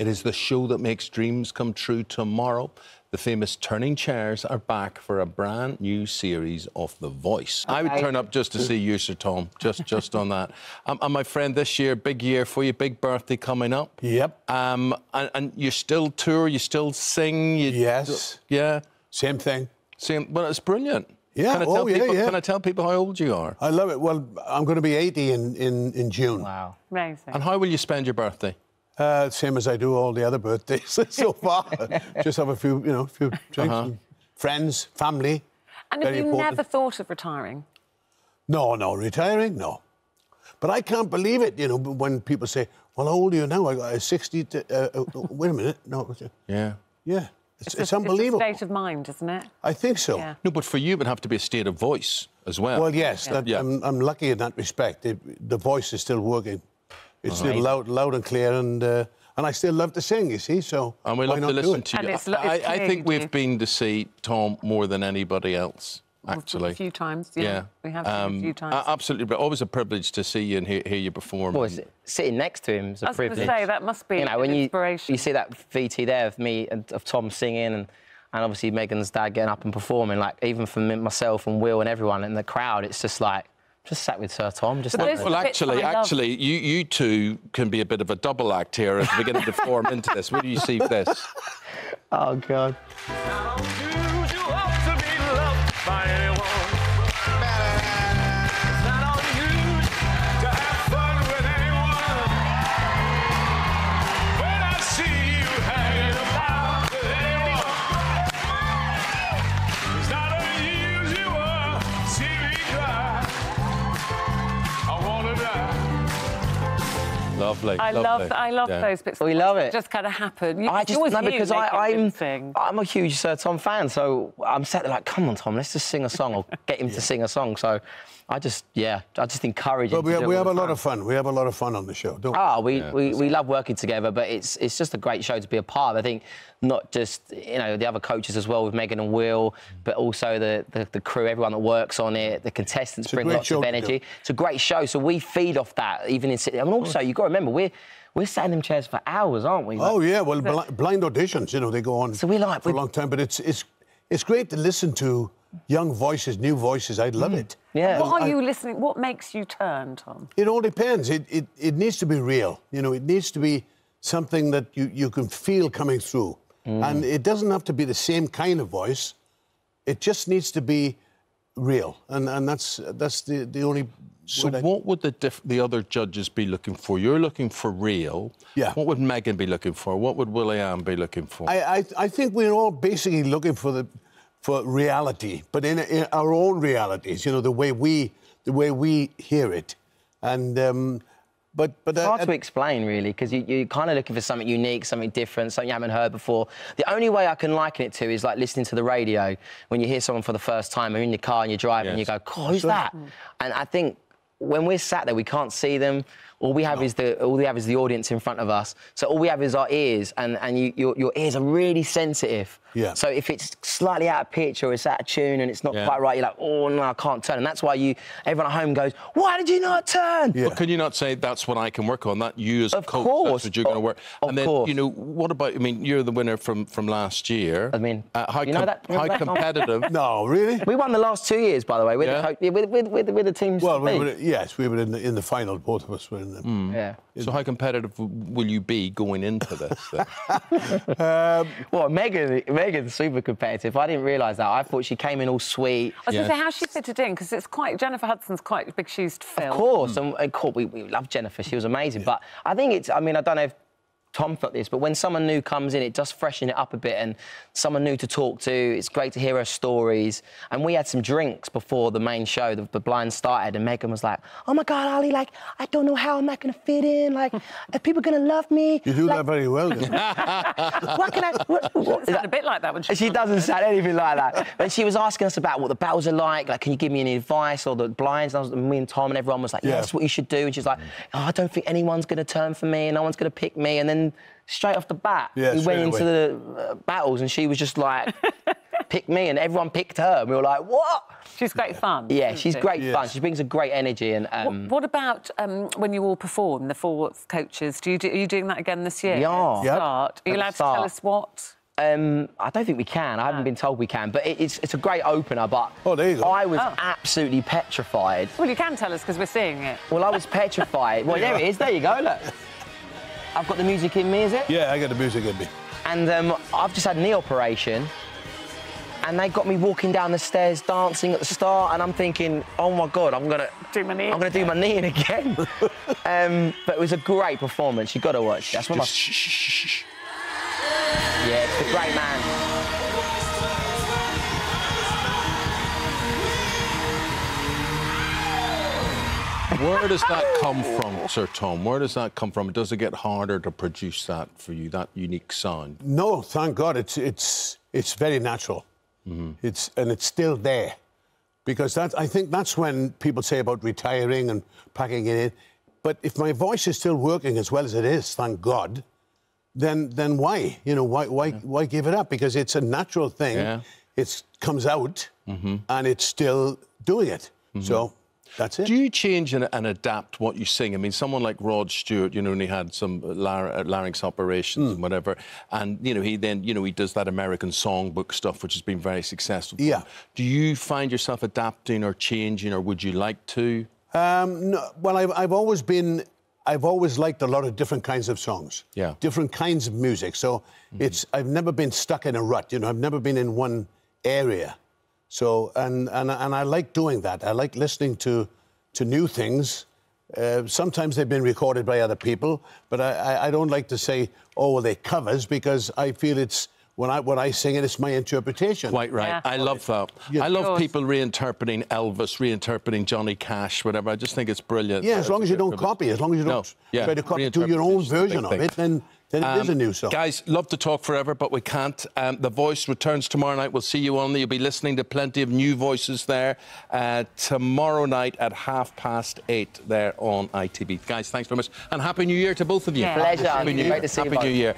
It is the show that makes dreams come true tomorrow. The famous turning chairs are back for a brand new series of The Voice. Okay. I would turn up just to see you, Sir Tom, just on that. And my friend, this year, big year for you, big birthday coming up. Yep. And you still tour, you still sing. Yeah. Same thing. Well, it's brilliant. Yeah. Can I tell people how old you are? I love it. Well, I'm going to be 80 in June. Wow. Amazing. And how will you spend your birthday? Same as I do all the other birthdays so far. Just have a few, you know, drinks, and friends, family. And have you never thought of retiring? No, retiring, no. But I can't believe it, you know, when people say, well, how old are you now? I'm 60. Wait a minute. No. Yeah. Yeah. It's unbelievable. It's a state of mind, isn't it? I think so. Yeah. No, but for you, it would have to be a state of voice as well. Well, yes, yeah. I'm lucky in that respect. The voice is still working. It's still loud and clear, and I still love to sing, you see, so and we love to listen to you. And I think we've been to see Tom more than anybody else, actually. A few times, yeah. We have a few times. Absolutely, but always a privilege to see you and hear you perform. Well, sitting next to him is a privilege. I was going to say, that must be an inspiration. You see that VT there of me and of Tom singing and obviously Meghan's dad getting up and performing, like, even for myself and Will and everyone in the crowd, it's just like... Just sat with Sir Tom. Well, actually, you two can be a bit of a double act here as we begin to form into this. What do you see for this? Oh God. How do you hope to be loved by anyone? It's not on you to have fun with anyone. When I see you hanging about with anyone, it's not unusual to see me cry. Lovely. I love those bits. We love it. Just kind of happen. I'm a huge Sir Tom fan, so I'm sat there like, come on, Tom, let's just sing a song, or get him to sing a song. So I just encourage him. But we have a lot of fun. We have a lot of fun on the show, don't we? We love working together, but it's just a great show to be a part of. I think not just, you know, the other coaches as well with Meghan and Will, but also the crew, everyone that works on it, the contestants bring lots of energy. It's a great show, so we feed off that even in sitting. And also, you've got to remember, we're sat in them chairs for hours, aren't we? Like, oh yeah, well, blind auditions, you know, they go on for a long time, but it's great to listen to young voices, new voices. I love it. Yeah. What are you listening? What makes you turn, Tom? It all depends. It needs to be real. You know, it needs to be something that you can feel coming through. And it doesn't have to be the same kind of voice. It just needs to be real, and that's the only. So what would the other judges be looking for? You're looking for real. Yeah. What would Meghan be looking for? What would William be looking for? I think we're all basically looking for reality, but in our own realities. You know, the way we hear it, and but it's hard to explain really, because you're kind of looking for something unique, something different, something you haven't heard before. The only way I can liken it to is like listening to the radio when you hear someone for the first time, or in your car and you're driving, and you go, "God, who's that?" And I think, when we're sat there, we can't see them. All we have is the audience in front of us. So all we have is our ears, and your ears are really sensitive. Yeah. So if it's slightly out of pitch or it's out of tune and it's not quite right, you're like, oh no, I can't turn. And that's why everyone at home goes, why did you not turn? Yeah. Well, can you not say that's what I can work on? That you as a coach, that's what you're going to work. And then you know what about? I mean, you're the winner from last year. I mean, how competitive? No, really. We won the last 2 years, by the way. We're the teams. Well, yes, we were in the final. Both of us were in the... Yeah. So how competitive will you be going into this? Well, Meghan's super competitive. I didn't realise that. I thought she came in all sweet. I was going to say how she fitted in, because it's Jennifer Hudson's quite big shoes to fill. Of course, we love Jennifer. She was amazing. But I think it's... I mean, I don't know if Tom thought this, but when someone new comes in, it does freshen it up a bit, and someone new to talk to. It's great to hear her stories. And we had some drinks before the main show, the blind started, and Meghan was like, oh my God, Ollie, like, I don't know how I'm not going to fit in. Like, are people going to love me? You do like, that very well, don't you? What can I... What sound a bit like that when she doesn't sound anything like that. But she was asking us about what the battles are like, can you give me any advice, or the blinds? And me and Tom and everyone was like, yeah, that's what you should do. And she's like, oh, I don't think anyone's going to turn for me, and no one's going to pick me. And then straight off the bat, we went into the battles, and she was just like... pick me, and everyone picked her, and we were like, what? She's great fun. Yeah, she's great fun. She brings a great energy. And what about when you all perform, the four coaches? Are you doing that again this year? Yeah. Yep. Are you allowed to tell us what? I don't think we can. I haven't been told we can, but it's a great opener. But I was absolutely petrified. Well, you can tell us because we're seeing it. Well, I was petrified. Well, there it is. There you go. Look, I've got the music in me. Is it? Yeah, I got the music in me. And I've just had a knee operation, and they got me walking down the stairs, dancing at the start, and I'm thinking, oh my God, I'm gonna do my knee. I'm gonna do my knee in again. But it was a great performance. You got to watch. That's what my. Yeah, it's a great man. Where does that come from, Sir Tom? Where does that come from? Does it get harder to produce that for you, that unique sound? No, thank God. It's very natural. Mm-hmm. And it's still there. Because that, I think that's when people say about retiring and packing it in. But if my voice is still working as well as it is, thank God, then why? You know, why give it up? Because it's a natural thing. Yeah. It comes out and it's still doing it. Mm-hmm. So that's it. Do you change and adapt what you sing? I mean, someone like Rod Stewart, you know, and he had some larynx operations and whatever, and, you know, he then, you know, he does that American songbook stuff, which has been very successful. Yeah. Do you find yourself adapting or changing, or would you like to? No, well, I've always liked a lot of different kinds of songs, different kinds of music. So I've never been stuck in a rut, you know. I've never been in one area. So and I like doing that. I like listening to new things. Sometimes they've been recorded by other people, but I don't like to say, oh, well, they're covers, because I feel it's. When I sing it, it's my interpretation. Quite right. Yeah. I love that. Yeah. I love people reinterpreting Elvis, reinterpreting Johnny Cash, whatever. I just think it's brilliant. Yeah, as long as you don't copy, as long as you don't try to copy, do your own version of it, then it is a new song. Guys, love to talk forever, but we can't. The Voice returns tomorrow night. We'll see you on there. You'll be listening to plenty of new voices there tomorrow night at 8:30 there on ITV. Guys, thanks very much. And Happy New Year to both of you. Yeah. Pleasure. Happy New Year. Great to see you. Happy New Year.